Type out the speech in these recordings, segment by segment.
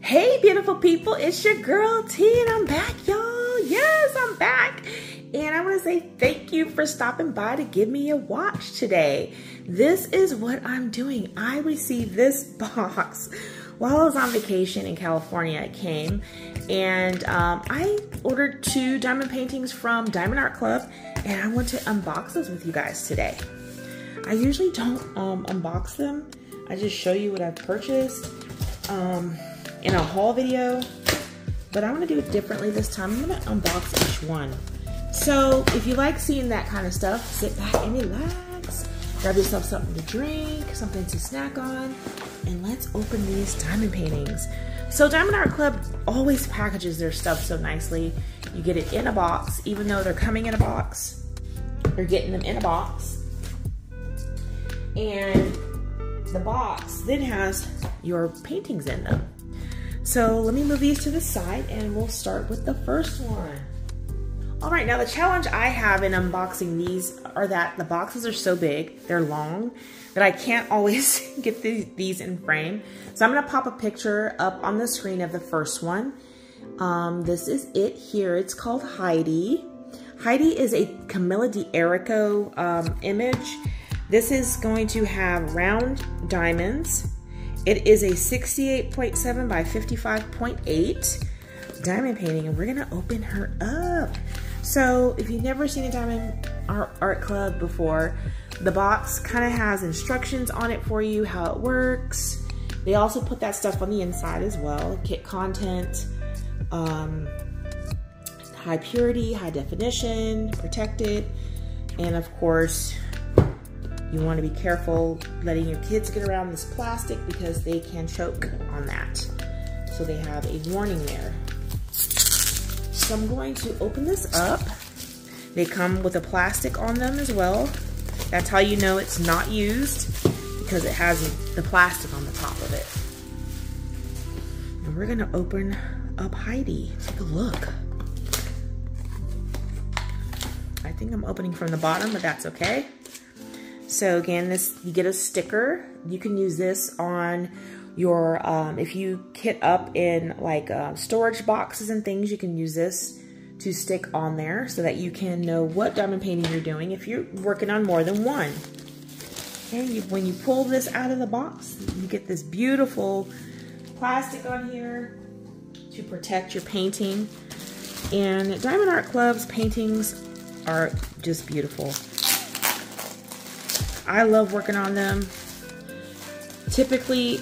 Hey beautiful people, it's your girl T and I'm back, y'all. Yes, I'm back. And I want to say thank you for stopping by to give me a watch today. This is what I'm doing. I received this box while I was on vacation in California. It came and I ordered two diamond paintings from Diamond Art Club and I want to unbox those with you guys today. I usually don't unbox them. I just show you what I've purchased in a haul video, but I'm gonna do it differently this time. I'm gonna unbox each one. So if you like seeing that kind of stuff, sit back and relax, grab yourself something to drink, something to snack on, and let's open these diamond paintings. So Diamond Art Club always packages their stuff so nicely. You get it in a box, even though they're coming in a box, you're getting them in a box. And the box then has your paintings in them. So let me move these to the side and we'll start with the first one. All right, now the challenge I have in unboxing these are that the boxes are so big, they're long, that I can't always get these in frame. So I'm gonna pop a picture up on the screen of the first one. This is it here, it's called Hydie. Hydie is a Camilla d'Errico image. This is going to have round diamonds. It is a 68.7 by 55.8 diamond painting and we're gonna open her up. So if you've never seen a Diamond Art Club before, the box kind of has instructions on it for you, how it works. They also put that stuff on the inside as well, kit content, high purity, high definition, protected, and of course, you want to be careful letting your kids get around this plastic because they can choke on that. So they have a warning there. So I'm going to open this up. They come with a plastic on them as well. That's how you know it's not used, because it has the plastic on the top of it. And we're gonna open up Hydie. Take a look. I think I'm opening from the bottom, but that's okay. So again, this, you get a sticker. You can use this on your, if you kit up in like storage boxes and things, you can use this to stick on there so that you can know what diamond painting you're doing if you're working on more than one. And you, when you pull this out of the box, you get this beautiful plastic on here to protect your painting. And Diamond Art Club's paintings are just beautiful. I love working on them. Typically,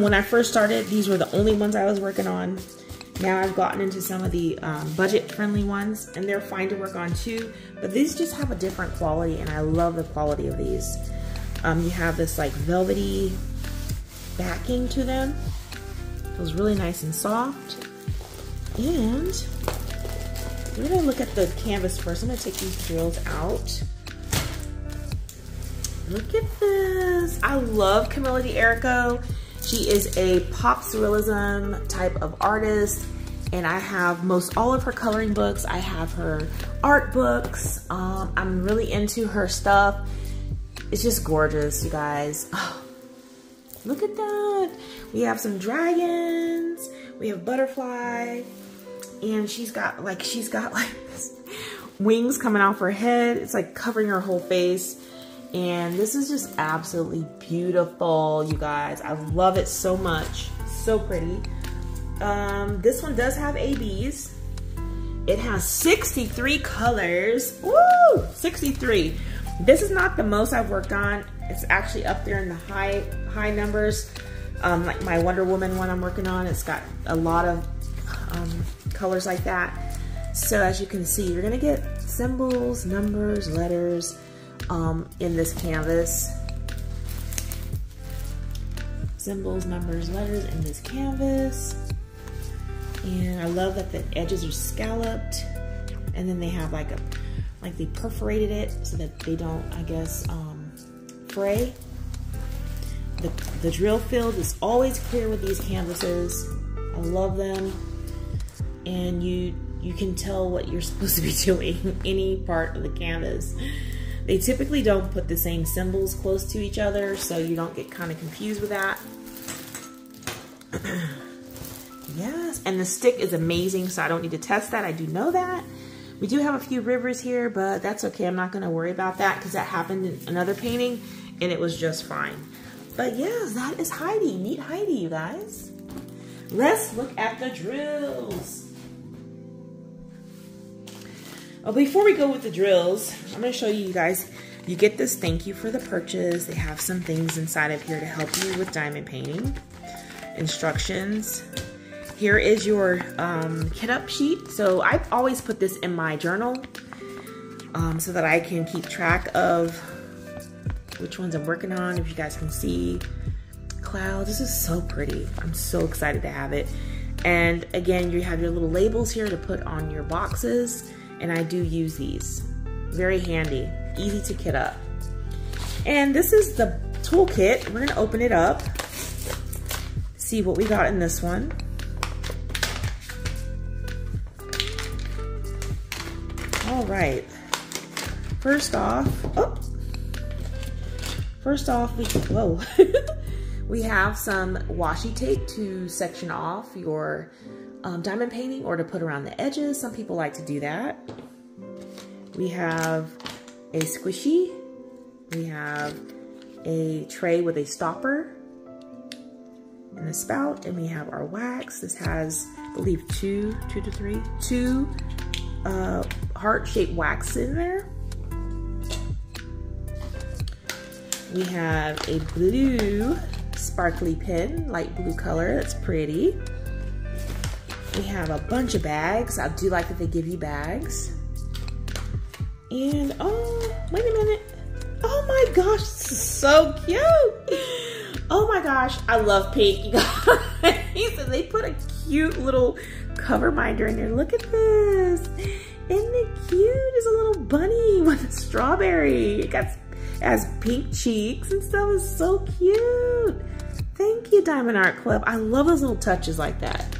when I first started, these were the only ones I was working on. Now I've gotten into some of the budget-friendly ones, and they're fine to work on too, but these just have a different quality, and I love the quality of these. You have this like velvety backing to them. It feels really nice and soft. And we're gonna look at the canvas first. I'm gonna take these drills out. Look at this. I love Camilla d'Errico. She is a pop surrealism type of artist, and I have most all of her coloring books. I have her art books. I'm really into her stuff. It's just gorgeous, you guys. Oh, look at that. We have some dragons. We have butterfly, and she's got like wings coming off her head. It's like covering her whole face. And this is just absolutely beautiful, you guys. I love it so much. So pretty. This one does have ABs. It has 63 colors. Woo! 63. This is not the most I've worked on. It's actually up there in the high numbers. Like my Wonder Woman one I'm working on. It's got a lot of colors like that. So as you can see, you're going to get symbols, numbers, letters, in this canvas. Symbols, numbers, letters in this canvas. And I love that the edges are scalloped and then they have like a, like they perforated it so that they don't, I guess, fray. The drill field is always clear with these canvases. I love them. And you can tell what you're supposed to be doing any part of the canvas. They typically don't put the same symbols close to each other, so you don't get kind of confused with that. and the stick is amazing, so I don't need to test that. I do know that. We do have a few rivers here, but that's okay. I'm not gonna worry about that because that happened in another painting and it was just fine. But yes, that is Hydie. Meet Hydie, you guys. Let's look at the drills. Well, before we go with the drills, I'm gonna show you guys, you get this thank you for the purchase. They have some things inside of here to help you with diamond painting. Instructions. Here is your kit up sheet. So I always put this in my journal so that I can keep track of which ones I'm working on. If you guys can see, clouds, this is so pretty. I'm so excited to have it. And again, you have your little labels here to put on your boxes. And I do use these. Very handy, easy to kit up. And this is the toolkit. We're gonna open it up, see what we got in this one. All right, first off, whoa. We have some washi tape to section off your diamond painting or to put around the edges. Some people like to do that. We have a squishy. We have a tray with a stopper and a spout, and we have our wax. This has, I believe, two heart-shaped wax in there. We have a blue sparkly pin, light blue color, that's pretty. We have a bunch of bags. I do like that they give you bags. And oh, wait a minute. Oh my gosh, this is so cute. Oh my gosh, I love pink, you guys. And they put a cute little cover binder in there. Look at this. Isn't it cute? There's a little bunny with a strawberry. It got as pink cheeks and stuff. It's so cute. Thank you, Diamond Art Club. I love those little touches like that.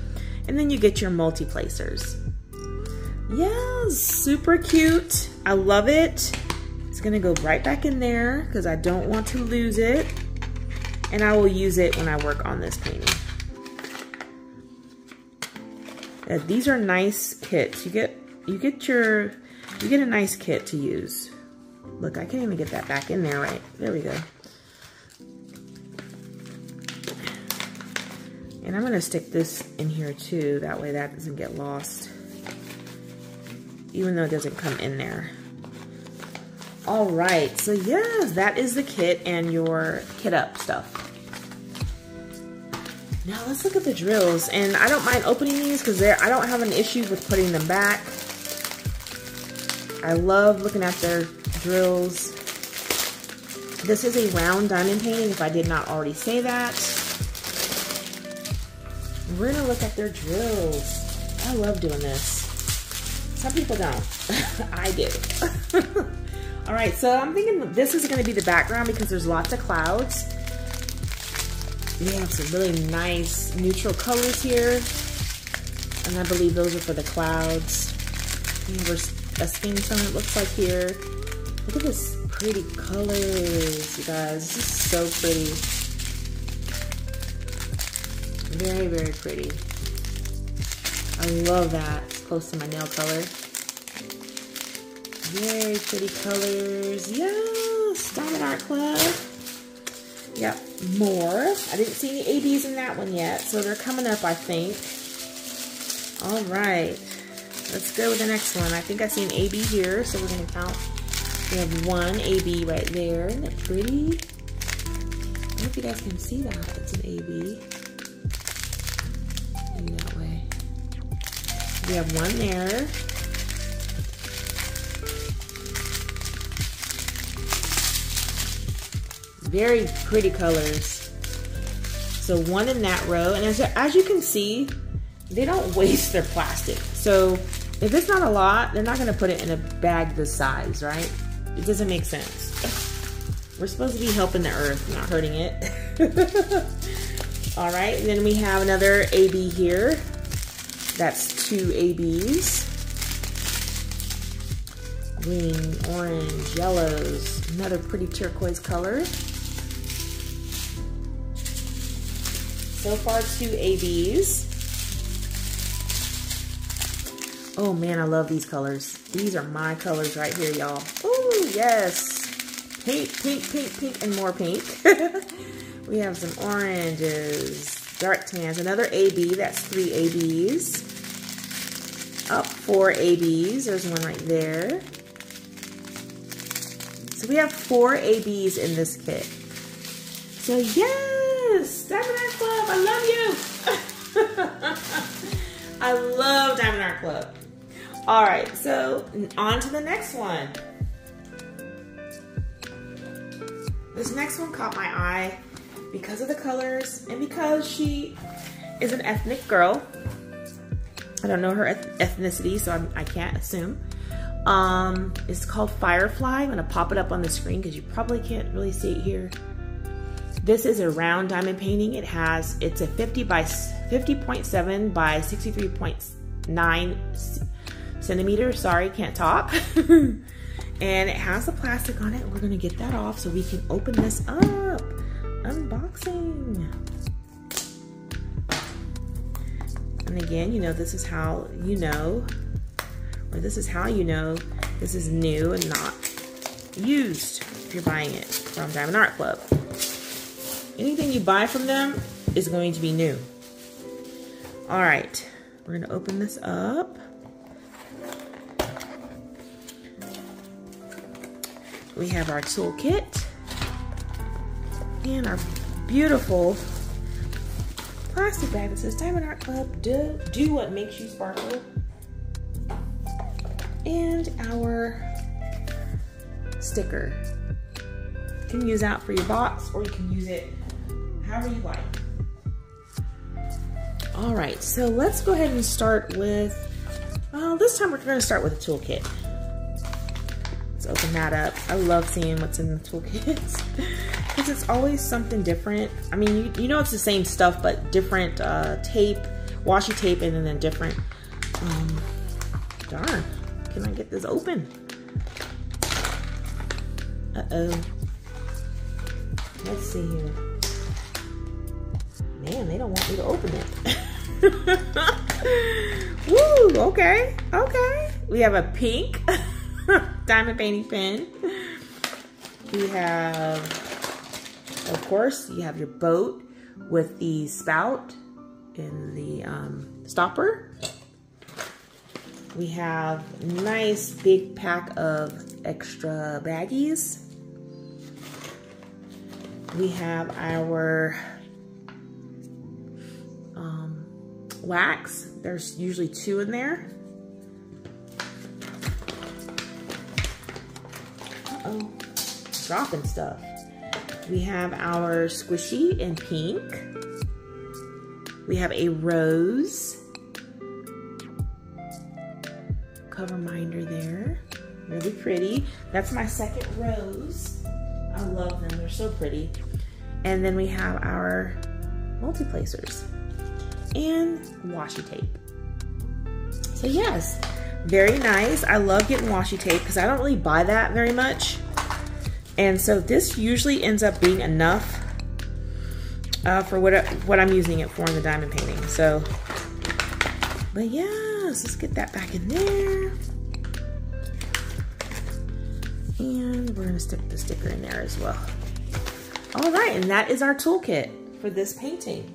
And then you get your multi-placers. Yeah, super cute. I love it. It's gonna go right back in there because I don't want to lose it. And I will use it when I work on this painting. These are nice kits. You get a nice kit to use. Look, I can't even get that back in there right. There we go. And I'm gonna stick this in here too, that way that doesn't get lost, even though it doesn't come in there. All right, so yes, that is the kit and your kit up stuff. Now let's look at the drills, and I don't mind opening these because I don't have an issue with putting them back. I love looking at their drills. This is a round diamond painting, if I did not already say that. We're gonna look at their drills. I love doing this. Some people don't. I do. All right, so I'm thinking this is gonna be the background because there's lots of clouds. We have some really nice neutral colors here. And I believe those are for the clouds. We have a skin tone, it looks like here. Look at this pretty colors, you guys. This is so pretty. Very, very pretty. I love that. It's close to my nail color. Very pretty colors. Yes, Diamond Art Club. Yep, more. I didn't see any ABs in that one yet, so they're coming up, I think. All right, let's go with the next one. I think I see an AB here, so we're gonna count. We have one AB right there. Isn't it pretty? I don't know if you guys can see that. It's an AB. That way. We have one there. Very pretty colors. So one in that row, and as you can see, they don't waste their plastic. So if it's not a lot, they're not gonna put it in a bag this size, right? It doesn't make sense. We're supposed to be helping the earth, not hurting it. All right, and then we have another AB here. That's two ABs. Green, orange, yellows, another pretty turquoise color. So far, two ABs. Oh man, I love these colors. These are my colors right here, y'all. Oh yes. Pink, pink, pink, pink, and more pink. We have some oranges, dark tans, another AB. That's 3 ABs. Up 4 ABs. There's one right there. So we have 4 ABs in this kit. So yes, Diamond Art Club, I love you. I love Diamond Art Club. All right, so on to the next one. This next one caught my eye because of the colors and because she is an ethnic girl. I don't know her ethnicity, so I can't assume. It's called Firefly. I'm gonna pop it up on the screen because you probably can't really see it here. This is a round diamond painting. It's a 50.7 by 63.9 centimeters. Sorry, can't talk. And it has the plastic on it. We're gonna get that off so we can open this up. Unboxing. And again, you know, this is how you know, or this is how you know this is new and not used if you're buying it from Diamond Art Club. Anything you buy from them is going to be new. All right, we're gonna open this up. We have our toolkit and our beautiful plastic bag that says Diamond Art Club, do what makes you sparkle. And our sticker. You can use that for your box or you can use it however you like. All right, so let's go ahead and start with, this time we're gonna start with a toolkit. Open that up. I love seeing what's in the toolkits because it's always something different. I mean, you know it's the same stuff, but different tape, washi tape, and then different. Darn, can I get this open? Uh-oh. Let's see here. Man, they don't want me to open it. Woo, okay, okay. We have a pink diamond painting pen. We have, of course, you have your boat with the spout and the stopper. We have a nice big pack of extra baggies. We have our wax. There's usually 2 in there. Oh, dropping stuff. We have our squishy in pink. We have a rose cover minder there. Really pretty. That's my second rose. I love them. They're so pretty. And then we have our multiplacers and washi tape. So yes. Very nice. I love getting washi tape because I don't really buy that very much. And so this usually ends up being enough for what I'm using it for in the diamond painting. So, but yeah, let's get that back in there. And we're gonna stick the sticker in there as well. All right, and that is our toolkit for this painting.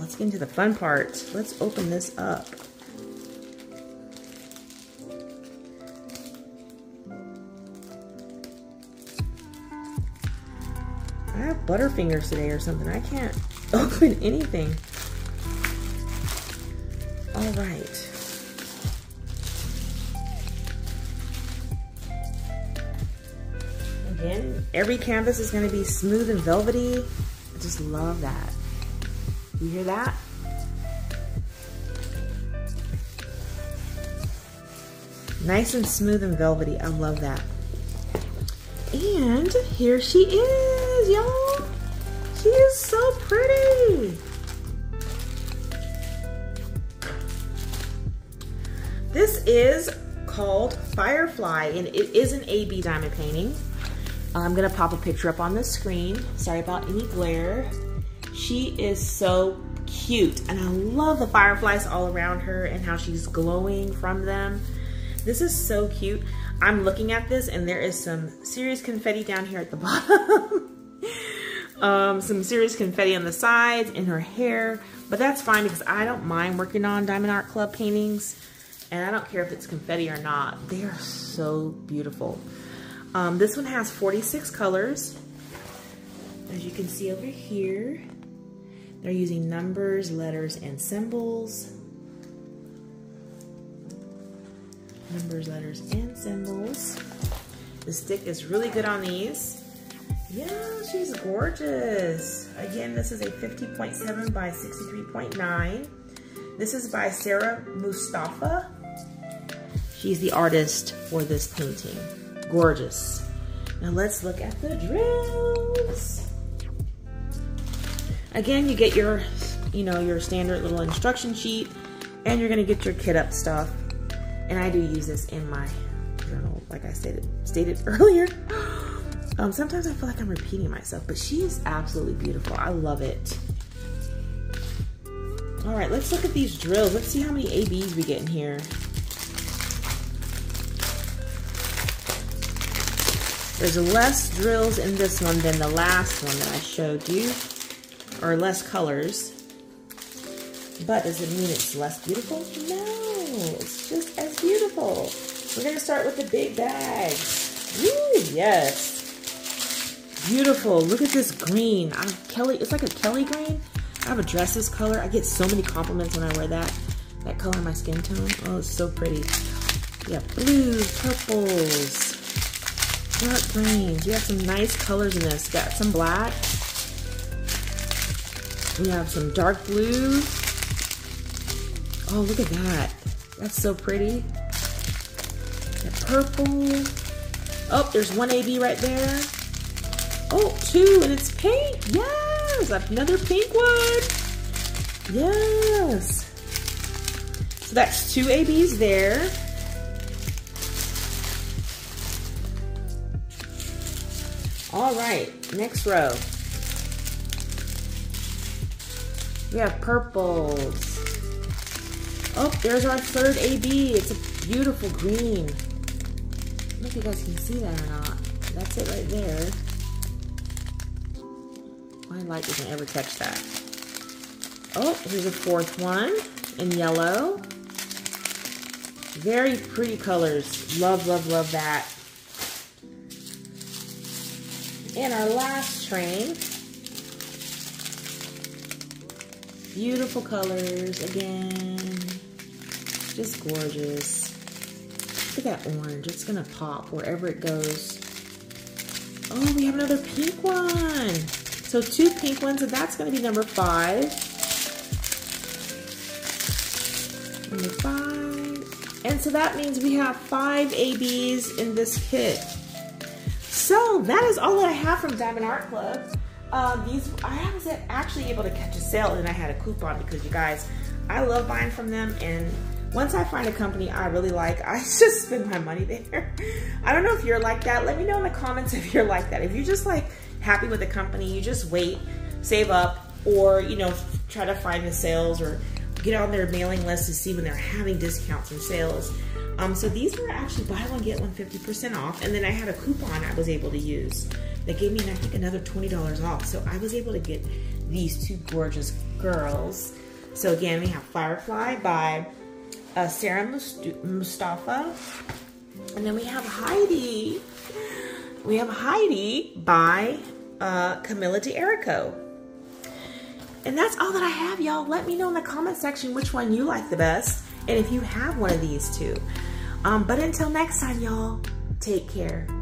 Let's get into the fun part. Let's open this up. I have butterfingers today or something. I can't open anything. All right. Again, every canvas is going to be smooth and velvety. I just love that. You hear that? Nice and smooth and velvety. I love that. And here she is, y'all. She is so pretty. This is called Firefly, and it is an AB diamond painting. I'm gonna pop a picture up on the screen. Sorry about any glare. She is so cute. And I love the fireflies all around her and how she's glowing from them. This is so cute. I'm looking at this and there is some serious confetti down here at the bottom. Some serious confetti on the sides, in her hair. But that's fine because I don't mind working on Diamond Art Club paintings. And I don't care if it's confetti or not. They are so beautiful. This one has 46 colors. As you can see over here, they're using numbers, letters, and symbols. Numbers, letters, and symbols. The stick is really good on these. Yeah, she's gorgeous. Again, this is a 50.7 by 63.9. This is by Sarah Mustafa. She's the artist for this painting. Gorgeous. Now let's look at the drills. Again, you get your, your standard little instruction sheet, and you're gonna get your kit up stuff. And I do use this in my journal, like I stated earlier. Sometimes I feel like I'm repeating myself, but she is absolutely beautiful. I love it. All right, let's look at these drills. Let's see how many ABs we get in here. There's less drills in this one than the last one that I showed you, or less colors. But does it mean it's less beautiful? No, it's just as beautiful. We're gonna start with the big bags. Ooh, yes. Beautiful, look at this green. It's like a Kelly green. I have a dress this color. I get so many compliments when I wear that. That color, my skin tone. Oh, it's so pretty. Yeah, blues, purples, dark greens. You have some nice colors in this. Got some black. We have some dark blue. Oh, look at that. That's so pretty. That purple. Oh, there's one AB right there. Oh, two, and it's pink. Yes, another pink one. Yes. So that's two ABs there. All right, next row. We have purples. Oh, there's our third AB. It's a beautiful green. I don't know if you guys can see that or not. That's it right there. My light doesn't ever catch that. Oh, here's a fourth one in yellow. Very pretty colors. Love, love, love that. And our last train. Beautiful colors again. Just gorgeous. Look at that orange. It's gonna pop wherever it goes. Oh, we have another pink one. So two pink ones, and that's gonna be number five. Number five. And so that means we have five ABs in this kit. So that is all that I have from Diamond Art Club. These, I was actually able to catch a sale and I had a coupon because you guys, I love buying from them. And once I find a company I really like, I just spend my money there. I don't know if you're like that. Let me know in the comments if you're like that. If you're just like, happy with the company, you just wait, save up, or try to find the sales or get on their mailing list to see when they're having discounts and sales. So these were actually buy one get one 50% off, and then I had a coupon I was able to use that gave me I think another $20 off. So I was able to get these two gorgeous girls. So again, we have Firefly by Sarah Mustafa, and then we have Hydie. We have Hydie by Camilla d'Errico. And that's all that I have, y'all. Let me know in the comment section which one you like the best and if you have one of these two. But until next time, y'all, take care.